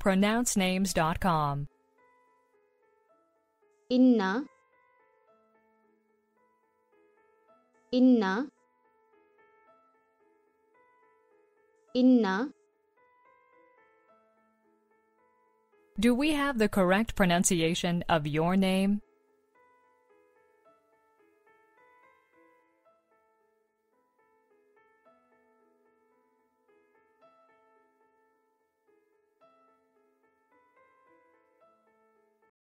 PronounceNames.com. Inna, Inna, Inna. Do we have the correct pronunciation of your name?